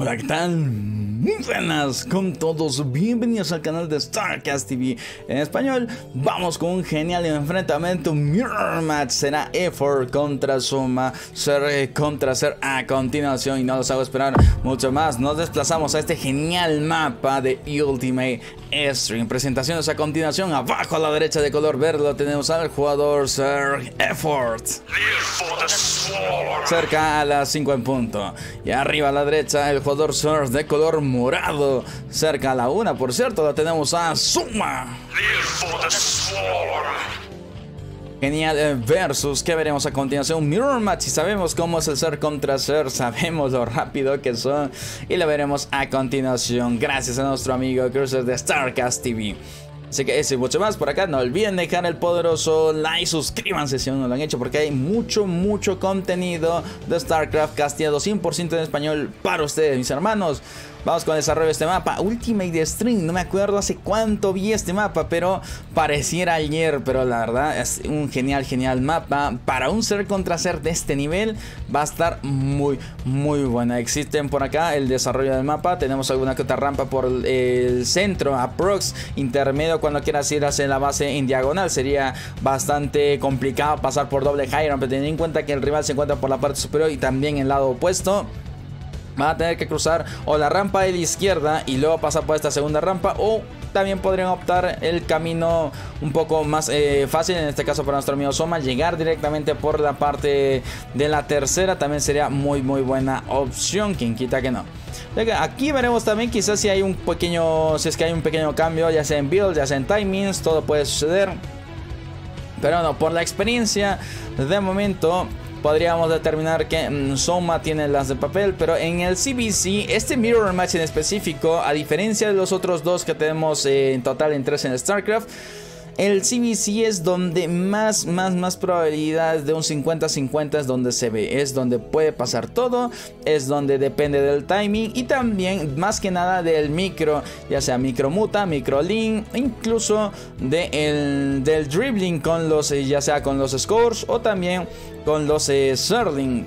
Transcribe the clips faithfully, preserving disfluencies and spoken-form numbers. Hola, ¿qué tal? Muy buenas con todos, bienvenidos al canal de StarCast T V en español. Vamos con un genial enfrentamiento. Mirror Match será Effort contra Soma, Ser contra Ser a continuación. Y no los hago esperar mucho más. Nos desplazamos a este genial mapa de Ultimate Stream. Presentaciones a continuación. Abajo a la derecha de color verde lo tenemos al jugador Ser Effort. Cerca a las cinco en punto. Y arriba a la derecha el jugador Surf de color morado, cerca a la una, por cierto, la tenemos a Soma. Genial versus que veremos a continuación. Mirror Match, y sabemos cómo es el ser contra ser, sabemos lo rápido que son y lo veremos a continuación gracias a nuestro amigo Cruiser de StarCast T V. Así que eso y mucho más por acá. No olviden dejar el poderoso like, suscríbanse si aún no lo han hecho, porque hay mucho, mucho contenido de StarCraft casteado cien por ciento en español para ustedes, mis hermanos. Vamos con el desarrollo de este mapa. Ultimate Stream, no me acuerdo hace cuánto vi este mapa, pero pareciera ayer. Pero la verdad es un genial, genial mapa. Para un ser contra ser de este nivel va a estar muy, muy buena. Existen por acá el desarrollo del mapa. Tenemos alguna que otra rampa por el centro, aprox, intermedio cuando quieras ir hacia la base en diagonal. Sería bastante complicado pasar por doble high ramp, pero teniendo en cuenta que el rival se encuentra por la parte superior y también el lado opuesto. Van a tener que cruzar o la rampa de la izquierda y luego pasar por esta segunda rampa, o también podrían optar el camino un poco más eh, fácil, en este caso para nuestro amigo Soma, llegar directamente por la parte de la tercera. También sería muy muy buena opción, quien quita que no. Aquí veremos también quizás si hay un pequeño, si es que hay un pequeño cambio, ya sea en build, ya sea en timings, todo puede suceder. Pero no, por la experiencia de momento podríamos determinar que mmm, Soma tiene las de papel. Pero en el C B C, este Mirror Match en específico, a diferencia de los otros dos que tenemos eh, en total en tres en StarCraft, el C B C es donde más, más, más probabilidades de un cincuenta cincuenta es donde se ve. Es donde puede pasar todo, es donde depende del timing y también más que nada del micro, ya sea micro muta, micro link, incluso de el, del dribbling con los, ya sea con los scores o también con los eh, Sterling.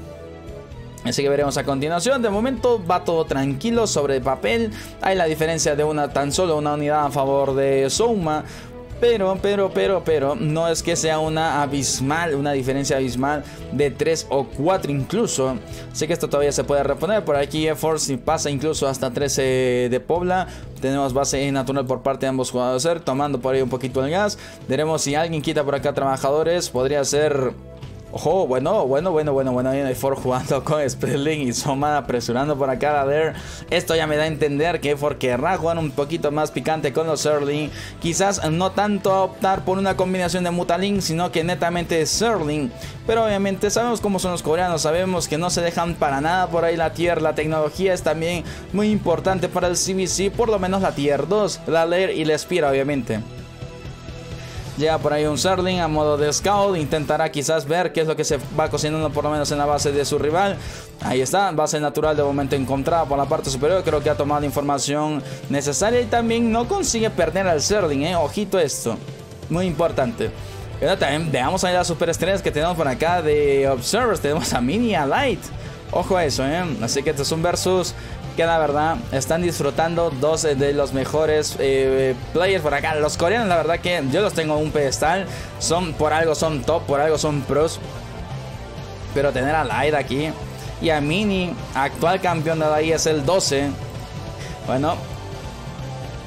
Así que veremos a continuación. De momento va todo tranquilo sobre el papel. Hay la diferencia de una, tan solo una unidad a favor de Soma. Pero, pero, pero, pero, no es que sea una abismal, una diferencia abismal de tres o cuatro incluso. Sé que esto todavía se puede reponer. Por aquí Effort pasa incluso hasta trece de Pobla. Tenemos base natural por parte de ambos jugadores, tomando por ahí un poquito el gas. Veremos si alguien quita por acá trabajadores. Podría ser... Ojo, bueno, bueno, bueno, bueno, bueno. Hay Effort jugando con Spelling y Soma apresurando por acá a ver. Esto ya me da a entender que Effort querrá jugar un poquito más picante con los Sterling. Quizás no tanto a optar por una combinación de Mutalink, sino que netamente Sterling. Pero obviamente sabemos cómo son los coreanos, sabemos que no se dejan para nada por ahí la tier. La tecnología es también muy importante para el C B C, por lo menos la tier dos, la Lair y la Espira, obviamente. Llega por ahí un Sterling a modo de scout. Intentará quizás ver qué es lo que se va cocinando por lo menos en la base de su rival. Ahí está, base natural de momento encontrada por la parte superior. Creo que ha tomado la información necesaria y también no consigue perder al Sterling, ¿eh? Ojito esto, muy importante. Pero también veamos ahí las superestrellas que tenemos por acá de Observers. Tenemos a Mini y a Light. Ojo a eso, ¿eh? Así que este es un versus que la verdad están disfrutando dos de los mejores eh, players por acá. Los coreanos, la verdad que yo los tengo en un pedestal. Son por algo, son top, por algo son pros. Pero tener a Light aquí y a Mini, actual campeón de la I S L doce. Bueno,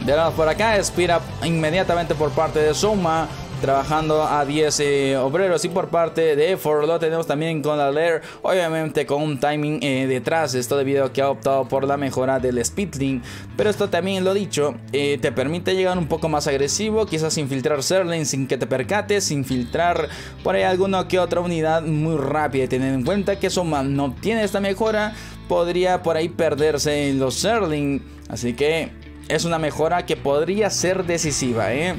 veremos por acá. Expira inmediatamente por parte de Soma, trabajando a diez eh, obreros. Y por parte de Effort lo tenemos también con la Lair, obviamente con un timing eh, detrás. Esto debido a que ha optado por la mejora del Speedling. Pero esto también, lo dicho, eh, te permite llegar un poco más agresivo, quizás infiltrar Sterling sin que te percates, infiltrar por ahí alguna que otra unidad muy rápida. Teniendo en cuenta que Soma no tiene esta mejora, podría por ahí perderse en los Sterling. Así que es una mejora que podría ser decisiva, eh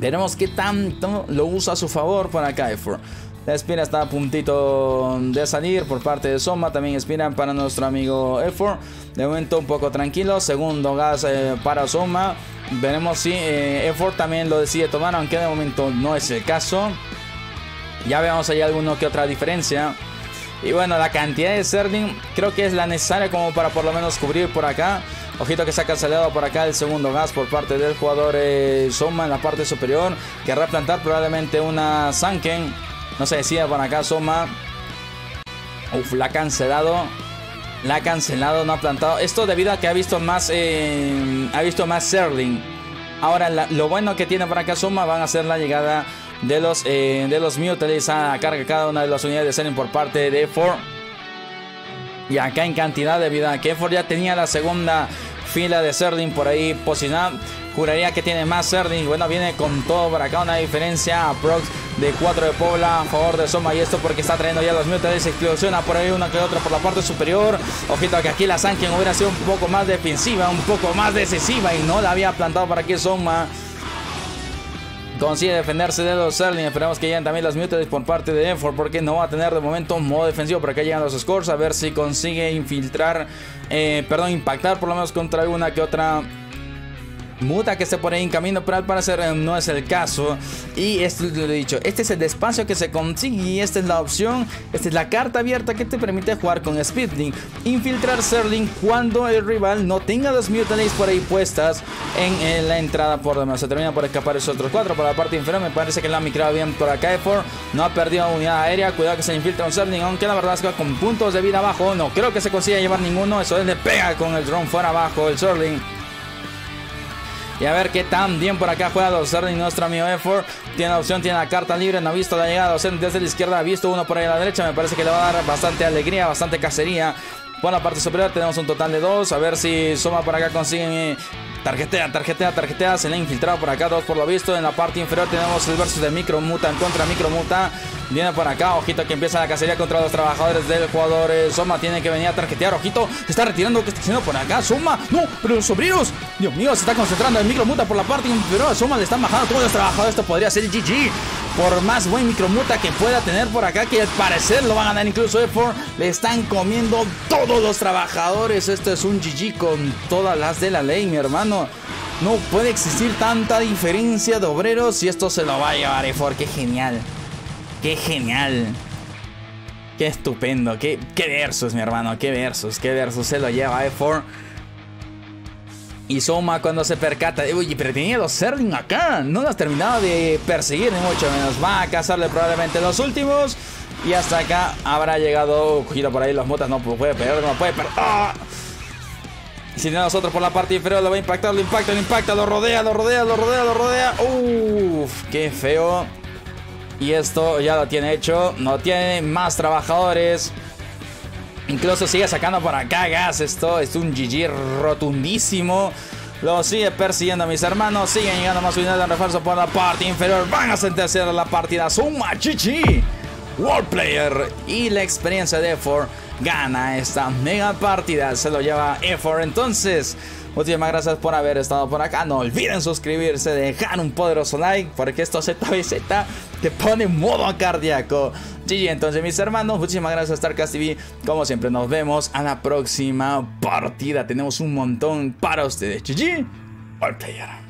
veremos qué tanto lo usa a su favor por acá Effort. La Espira está a puntito de salir por parte de Soma. También Espira para nuestro amigo Effort. De momento un poco tranquilo. Segundo gas eh, para Soma. Veremos si eh, Effort también lo decide tomar, aunque de momento no es el caso. Ya veamos ahí alguna que otra diferencia. Y bueno, la cantidad de Sterling creo que es la necesaria como para por lo menos cubrir por acá. Ojito que se ha cancelado por acá el segundo gas por parte del jugador eh, Soma en la parte superior. Querrá plantar probablemente una Sanken. No se decía por acá Soma. Uf, la ha cancelado. La ha cancelado, no ha plantado. Esto debido a que ha visto más eh, ha visto más Sterling. Ahora la, lo bueno que tiene por acá Soma van a ser la llegada de los, eh, de los Mutants a carga cada una de las unidades de Sterling por parte de Effort. Y acá en cantidad de vida que Effort ya tenía la segunda fila de Sterling por ahí posicionada. Juraría que tiene más Sterling. Bueno, viene con todo por acá. Una diferencia aprox de cuatro de Pobla a favor de Soma. Y esto porque está trayendo ya los Mutants. Se explosiona por ahí una que otra por la parte superior. Ojito que aquí la Sanken hubiera sido un poco más defensiva, un poco más decisiva. Y no la había plantado para que Soma consigue defenderse de los Sterling. Esperamos que lleguen también las Mutants por parte de Effort, porque no va a tener de momento un modo defensivo. Por acá llegan los Scores. A ver si consigue infiltrar, eh, perdón, impactar por lo menos contra una que otra muta que esté por ahí en camino, pero al parecer no es el caso. Y esto lo he dicho, este es el espacio que se consigue y esta es la opción, esta es la carta abierta que te permite jugar con Speedling, infiltrar Sterling cuando el rival no tenga los Mutants por ahí puestas en, en la entrada por demás. Se termina por escapar esos otros cuatro por la parte inferior. Me parece que lo ha micrado bien por acá Effort, no ha perdido unidad aérea. Cuidado que se infiltra un Sterling, aunque la verdad es que con puntos de vida abajo no creo que se consiga llevar ninguno. Eso es, le pega con el drone fuera abajo el Sterling. Y a ver qué tan bien por acá juega los Sterling, nuestro amigo Effort. Tiene la opción, tiene la carta libre. No ha visto la llegada de los Sterling desde la izquierda. Ha visto uno por ahí a la derecha. Me parece que le va a dar bastante alegría, bastante cacería. Por la parte superior tenemos un total de dos. A ver si Soma por acá consigue. Tarjetea, tarjetea, tarjetea. Se le ha infiltrado por acá dos por lo visto. En la parte inferior tenemos el versus de Micromuta en contra Micromuta. Viene por acá. Ojito que empieza la cacería contra los trabajadores del jugador eh, Soma. Tiene que venir a tarjetear. Ojito, se está retirando. ¿Qué está haciendo por acá Soma? No, pero los sobrinos. Dios mío, se está concentrando en Micromuta por la parte inferior. Soma le están bajando a todos los trabajadores. Esto podría ser G G. Por más buen Micromuta que pueda tener por acá, que al parecer lo van a ganar incluso Effort, le están comiendo todos los trabajadores. Esto es un G G con todas las de la ley, mi hermano. No puede existir tanta diferencia de obreros y esto se lo va a llevar Effort. ¡Qué genial! ¡Qué genial! ¡Qué estupendo! ¡Qué, qué versus, mi hermano! ¡Qué versus! ¡Qué versus! Se lo lleva Effort. Y Soma cuando se percata de, oye, pero tenía los Sterling acá, no los terminaba de perseguir ni mucho menos. Va a cazarle probablemente los últimos. Y hasta acá habrá llegado. Gira por ahí los motas, no puede perder, no puede perder. ¡Ah! Y si tiene a nosotros por la parte inferior, lo va a impactar, lo impacta, lo impacta, lo rodea, lo rodea, lo rodea, lo rodea. Uff, qué feo. Y esto ya lo tiene hecho, no tiene más trabajadores. Incluso sigue sacando por acá gas. Esto es un G G rotundísimo. Lo sigue persiguiendo, mis hermanos. Siguen llegando más unidades de refuerzo por la parte inferior. Van a sentenciar la partida. Soma G G World Player. Y la experiencia de Effort gana esta mega partida. Se lo lleva Effort. Entonces, muchísimas gracias por haber estado por acá. No olviden suscribirse, dejar un poderoso like, porque esto Z B Z te pone en modo cardíaco. G G entonces, mis hermanos. Muchísimas gracias, StarCast T V. Como siempre, nos vemos a la próxima partida. Tenemos un montón para ustedes. G G All Player.